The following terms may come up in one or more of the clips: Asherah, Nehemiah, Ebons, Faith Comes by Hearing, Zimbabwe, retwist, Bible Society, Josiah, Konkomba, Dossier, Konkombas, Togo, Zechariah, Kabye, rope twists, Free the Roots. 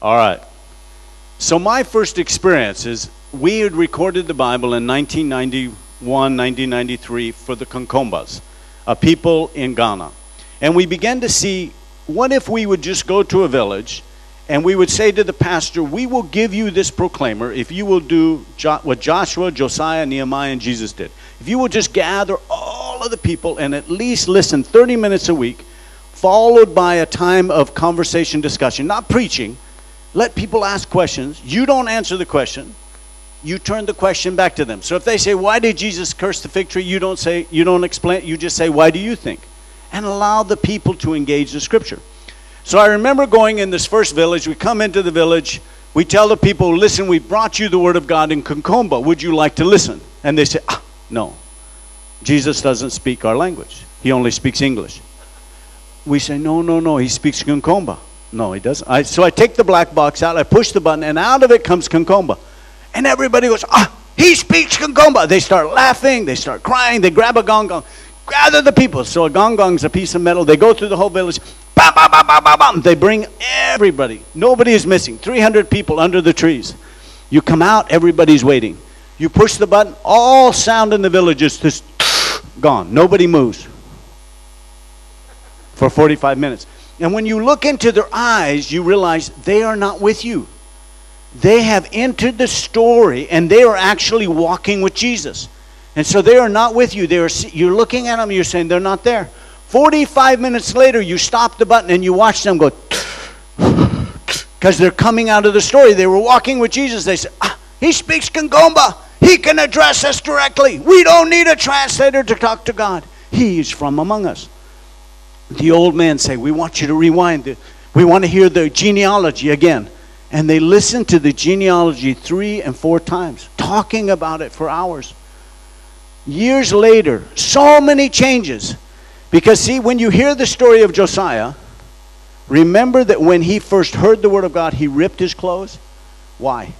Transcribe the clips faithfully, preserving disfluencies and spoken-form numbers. All right. So my first experience is we had recorded the Bible in nineteen ninety-one, nineteen ninety-three for the Konkombas, a people in Ghana. And we began to see, what if we would just go to a village and we would say to the pastor, we will give you this proclaimer if you will do jo- what Joshua, Josiah, Nehemiah, and Jesus did. If you will just gather all of the people and at least listen thirty minutes a week, followed by a time of conversation, discussion, not preaching. Let people ask questions. You don't answer the question. You turn the question back to them. So if they say, why did Jesus curse the fig tree? You don't say, you don't explain. You just say, why do you think? And allow the people to engage the scripture. So I remember going in this first village. We come into the village. We tell the people, listen, we brought you the word of God in Konkomba. Would you like to listen? And they say, ah, no. Jesus doesn't speak our language. He only speaks English. We say, no, no, no. He speaks Konkomba. No, he doesn't. I, so I take the black box out. I push the button, and out of it comes Konkomba. And everybody goes, ah, he speaks Konkomba. They start laughing. They start crying. They grab a gong gong. Gather the people. So a gong gong is a piece of metal. They go through the whole village. Bam, bam, bam, bam, bam, bam. They bring everybody. Nobody is missing. three hundred people under the trees. You come out. Everybody's waiting. You push the button. All sound in the village is just gone. Nobody moves for forty-five minutes. And when you look into their eyes, you realize they are not with you. They have entered the story, and they are actually walking with Jesus. And so they are not with you. They are, you're looking at them, you're saying they're not there. forty-five minutes later, you stop the button, and you watch them go, because they're coming out of the story. They were walking with Jesus. They said, ah, he speaks Konkomba. He can address us directly. We don't need a translator to talk to God. He's from among us. The old men say, we want you to rewind. We want to hear the genealogy again. And they listen to the genealogy three and four times, talking about it for hours. Years later, so many changes. Because see, when you hear the story of Josiah, remember that when he first heard the word of God, he ripped his clothes. Why?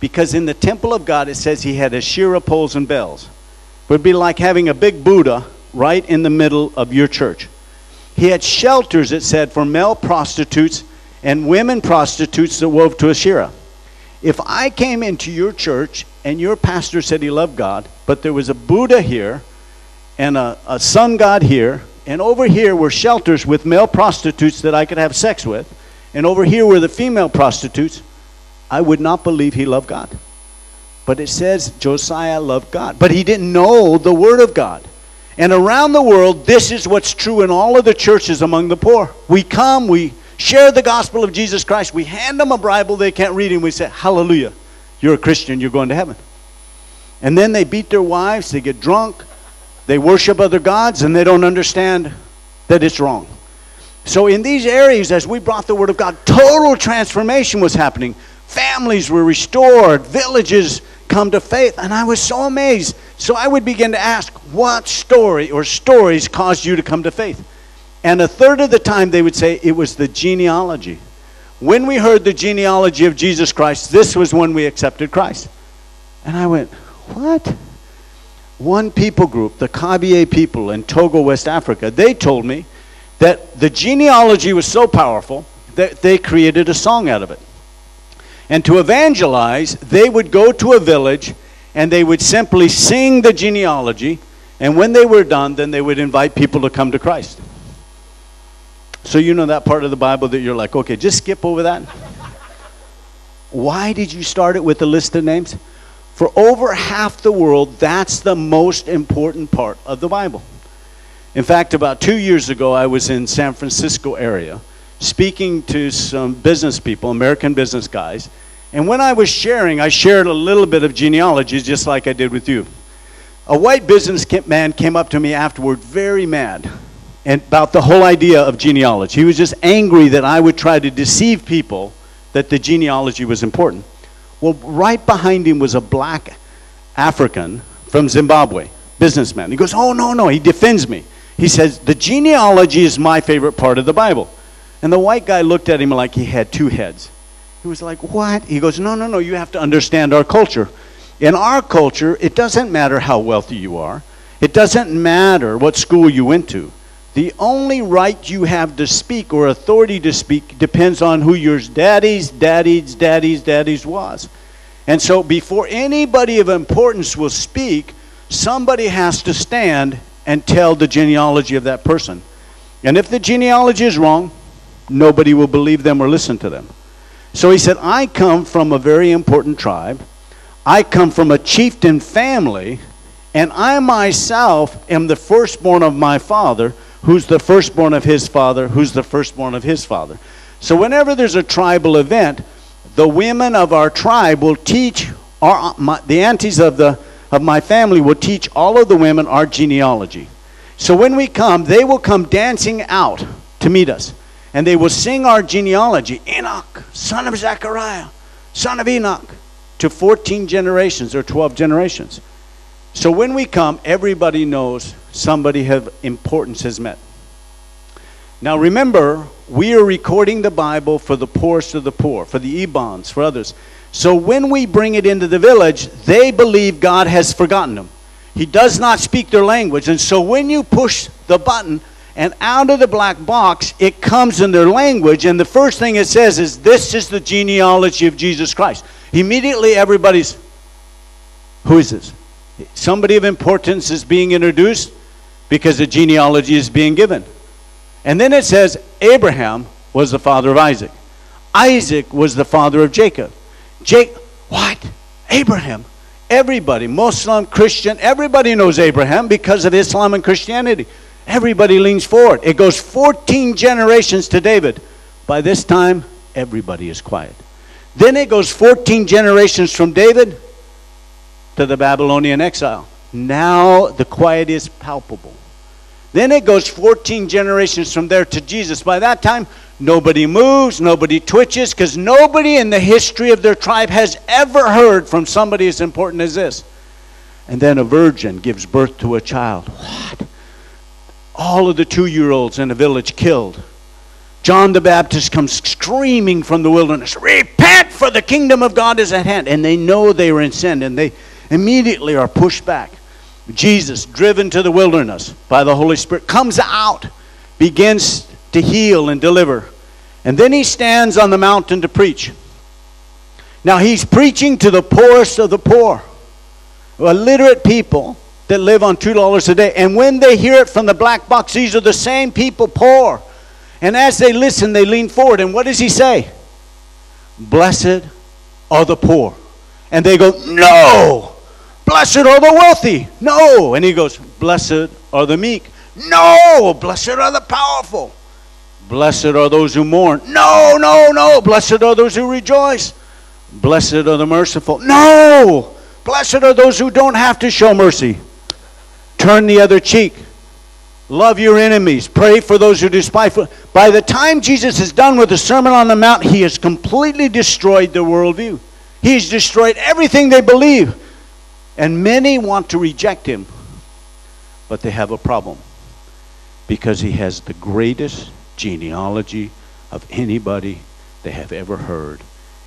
Because in the temple of God, it says he had Asherah poles and bells. It would be like having a big Buddha right in the middle of your church. He had shelters, it said, for male prostitutes and women prostitutes that wove to Asherah. If I came into your church and your pastor said he loved God, but there was a Buddha here and a, a sun god here, and over here were shelters with male prostitutes that I could have sex with, and over here were the female prostitutes, I would not believe he loved God. But it says Josiah loved God, but he didn't know the word of God. And around the world, this is what's true in all of the churches among the poor. We come, we share the gospel of Jesus Christ. We hand them a Bible they can't read, and we say, hallelujah, you're a Christian, you're going to heaven. And then they beat their wives, they get drunk, they worship other gods, and they don't understand that it's wrong. So in these areas, as we brought the word of God, total transformation was happening. Families were restored, villages come to faith, and I was so amazed. So I would begin to ask, what story or stories caused you to come to faith? And a third of the time they would say it was the genealogy. When we heard the genealogy of Jesus Christ, this was when we accepted Christ. And I went, what? One people group, the Kabye people in Togo, West Africa, they told me that the genealogy was so powerful that they created a song out of it. And to evangelize, they would go to a village and they would simply sing the genealogy. And when they were done, then they would invite people to come to Christ. So you know that part of the Bible that you're like, okay, just skip over that. Why did you start it with a list of names? For over half the world, that's the most important part of the Bible. In fact, about two years ago, I was in San Francisco area, speaking to some business people, American business guys. And when I was sharing, I shared a little bit of genealogy, just like I did with you. A white business man came up to me afterward very mad and about the whole idea of genealogy. He was just angry that I would try to deceive people that the genealogy was important. Well, right behind him was a black African from Zimbabwe, businessman. He goes, oh, no, no. He defends me. He says, the genealogy is my favorite part of the Bible. And the white guy looked at him like he had two heads. He was like, what? He goes, no, no, no, you have to understand our culture. In our culture, it doesn't matter how wealthy you are. It doesn't matter what school you went to. The only right you have to speak or authority to speak depends on who your daddy's, daddy's, daddy's, daddy's was. And so before anybody of importance will speak, somebody has to stand and tell the genealogy of that person. And if the genealogy is wrong, nobody will believe them or listen to them. So he said, I come from a very important tribe. I come from a chieftain family, and I myself am the firstborn of my father, who's the firstborn of his father, who's the firstborn of his father. So whenever there's a tribal event, the women of our tribe will teach, our, my, the aunties of, the, of my family will teach all of the women our genealogy. So when we come, they will come dancing out to meet us, and they will sing our genealogy, Enoch, son of Zechariah, son of Enoch, to fourteen generations or twelve generations. So when we come, everybody knows somebody of importance has met. Now remember, we are recording the Bible for the poorest of the poor, for the Ebons, for others. So when we bring it into the village, they believe God has forgotten them. He does not speak their language. And so when you push the button and out of the black box, it comes in their language. And the first thing it says is, this is the genealogy of Jesus Christ. Immediately everybody's, who is this? Somebody of importance is being introduced because the genealogy is being given. And then it says Abraham was the father of Isaac. Isaac was the father of Jacob. Jacob, what? Abraham. Everybody, Muslim, Christian, everybody knows Abraham because of Islam and Christianity. Everybody leans forward. It goes fourteen generations to David. By this time, everybody is quiet. Then it goes fourteen generations from David to the Babylonian exile. Now the quiet is palpable. Then it goes fourteen generations from there to Jesus. By that time, nobody moves, nobody twitches, because nobody in the history of their tribe has ever heard from somebody as important as this. And then a virgin gives birth to a child. What? All of the two-year-olds in the village killed. John the Baptist comes screaming from the wilderness, repent, for the kingdom of God is at hand. And they know they were in sin, and they immediately are pushed back. Jesus, driven to the wilderness by the Holy Spirit, comes out, begins to heal and deliver. And then he stands on the mountain to preach. Now he's preaching to the poorest of the poor, illiterate people that live on two dollars a day. And when they hear it from the black box, these are the same people, poor. And as they listen, they lean forward. And what does he say? Blessed are the poor. And they go, no. Blessed are the wealthy. No. And he goes, blessed are the meek. No. Blessed are the powerful. Blessed are those who mourn. No, no, no. Blessed are those who rejoice. Blessed are the merciful. No. Blessed are those who don't have to show mercy. Turn the other cheek. Love your enemies. Pray for those who despiteful. By the time Jesus is done with the Sermon on the Mount, he has completely destroyed their worldview. He's destroyed everything they believe. And many want to reject him, but they have a problem because he has the greatest genealogy of anybody they have ever heard,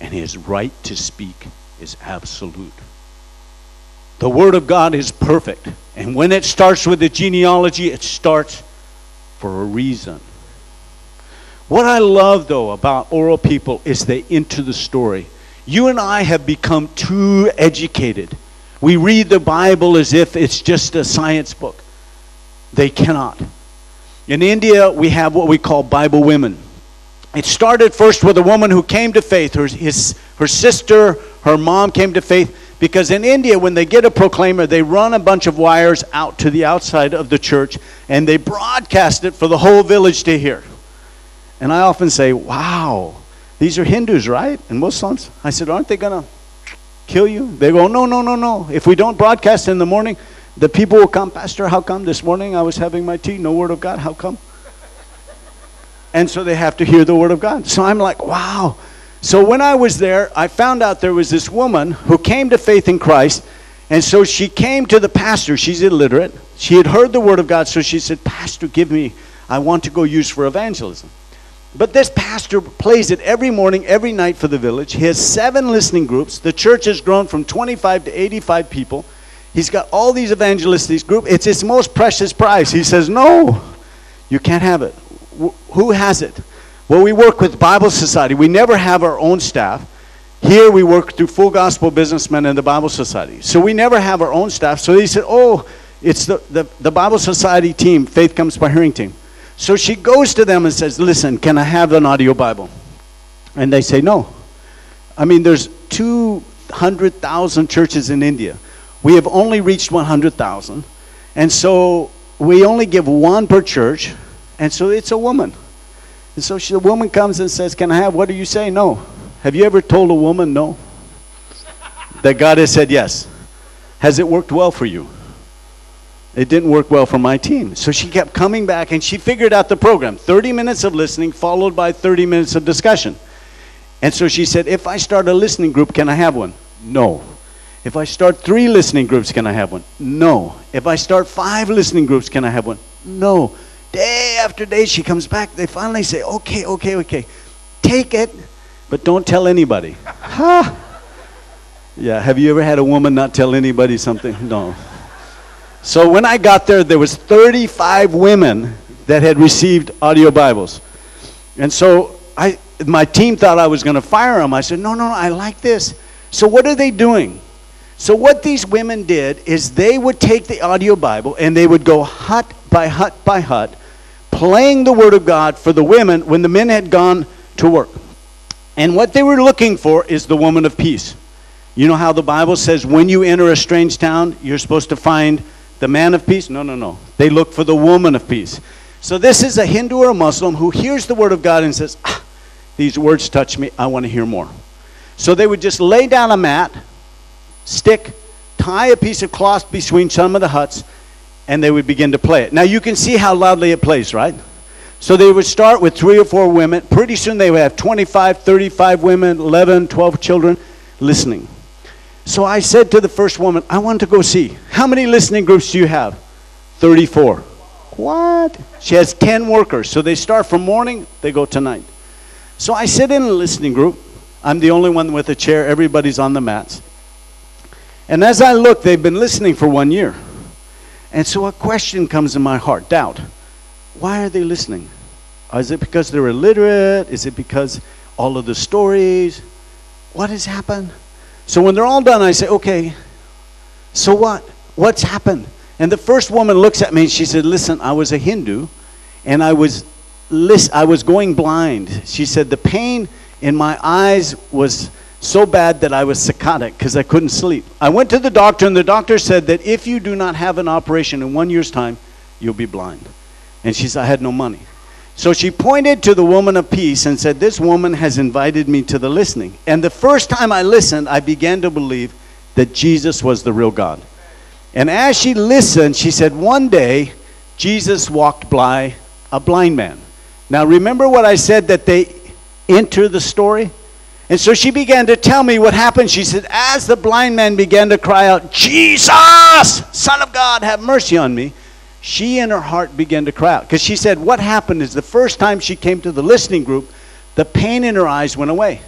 and his right to speak is absolute. The Word of God is perfect, and when it starts with the genealogy, it starts for a reason. What I love, though, about oral people is they enter the story. You and I have become too educated. We read the Bible as if it's just a science book. They cannot. In India, we have what we call Bible women. It started first with a woman who came to faith. Her, his, her sister, her mom came to faith. Because in India, when they get a proclaimer, they run a bunch of wires out to the outside of the church, and they broadcast it for the whole village to hear. And I often say, wow, these are Hindus, right? And Muslims. I said, aren't they going to kill you? They go, no, no, no, no. If we don't broadcast in the morning, the people will come, Pastor, how come this morning I was having my tea, no Word of God, how come? And so they have to hear the Word of God. So I'm like, wow. So when I was there, I found out there was this woman who came to faith in Christ, and so she came to the pastor. She's illiterate. She had heard the Word of God, so she said, Pastor, give me, I want to go use for evangelism. But this pastor plays it every morning, every night for the village. He has seven listening groups. The church has grown from twenty-five to eighty-five people. He's got all these evangelists, these groups. It's his most precious prize. He says, no, You can't have it. W- who has it? Well, we work with Bible Society. We never have our own staff. Here we work through Full Gospel Businessmen and the Bible Society. So we never have our own staff. So they said, oh, it's the, the, the Bible Society team, Faith Comes by Hearing team. So she goes to them and says, listen, can I have an audio Bible? And they say, no. I mean, there's two hundred thousand churches in India. We have only reached one hundred thousand. And so we only give one per church. And so it's a woman. And so she, the woman comes and says, can I have, what do you say? No. Have you ever told a woman no? That God has said yes. Has it worked well for you? It didn't work well for my team. So she kept coming back, and she figured out the program. thirty minutes of listening followed by thirty minutes of discussion. And so she said, if I start a listening group, can I have one? No. If I start three listening groups, can I have one? No. If I start five listening groups, can I have one? No. Day after day, she comes back. They finally say, okay, okay, okay. Take it, but don't tell anybody. Huh? Yeah, have you ever had a woman not tell anybody something? No. So when I got there, there was thirty-five women that had received audio Bibles. And so I, my team thought I was going to fire them. I said, no, no, no, I like this. So what are they doing? So what these women did is they would take the audio Bible and they would go hut by hut by hut, playing the Word of God for the women when the men had gone to work. And what they were looking for is the woman of peace. You know how the Bible says when you enter a strange town, you're supposed to find the man of peace? No, no, no. They look for the woman of peace. So this is a Hindu or a Muslim who hears the Word of God and says, ah, these words touch me. I want to hear more. So they would just lay down a mat, stick, tie a piece of cloth between some of the huts, and they would begin to play it. Now you can see how loudly it plays, right? So they would start with three or four women. Pretty soon they would have twenty-five, thirty-five women, eleven, twelve children listening. So I said to the first woman, I want to go see. How many listening groups do you have? thirty-four. What? She has ten workers. So they start from morning, they go to night. So I sit in a listening group. I'm the only one with a chair. Everybody's on the mats. And as I look, they've been listening for one year. And so a question comes in my heart, doubt. Why are they listening? Is it because they're illiterate? Is it because all of the stories? What has happened? So when they're all done, I say, okay, so what? What's happened? And the first woman looks at me and she said, listen, I was a Hindu and I was list- I was going blind. She said, the pain in my eyes was so bad that I was psychotic because I couldn't sleep. I went to the doctor and the doctor said that if you do not have an operation in one year's time, you'll be blind. And she said, I had no money. So she pointed to the woman of peace and said, this woman has invited me to the listening. And the first time I listened, I began to believe that Jesus was the real God. And as she listened, she said, one day, Jesus walked by a blind man. Now, remember what I said, that they enter the story? And so she began to tell me what happened. She said, as the blind man began to cry out, Jesus, Son of God, have mercy on me. She in her heart began to cry out. Because she said what happened is the first time she came to the listening group, the pain in her eyes went away.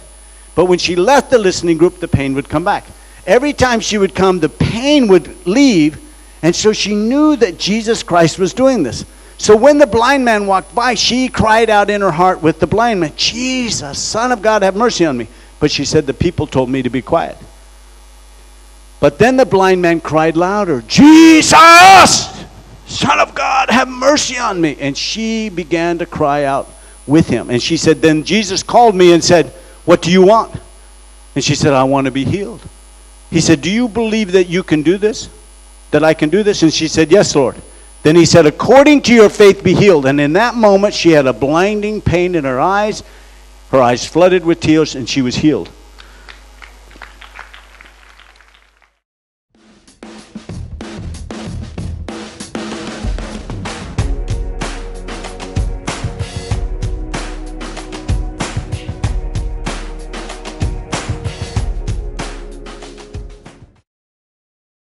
But when she left the listening group, the pain would come back. Every time she would come, the pain would leave. And so she knew that Jesus Christ was doing this. So when the blind man walked by, she cried out in her heart with the blind man, Jesus, Son of God, have mercy on me. But she said, the people told me to be quiet. But then the blind man cried louder, Jesus! Son of God, have mercy on me. And she began to cry out with him. And she said, then Jesus called me and said, what do you want? And she said, I want to be healed. He said, do you believe that you can do this? That I can do this? And she said, yes, Lord. Then he said, according to your faith, be healed. And in that moment, she had a blinding pain in her eyes. Her eyes flooded with tears, and she was healed.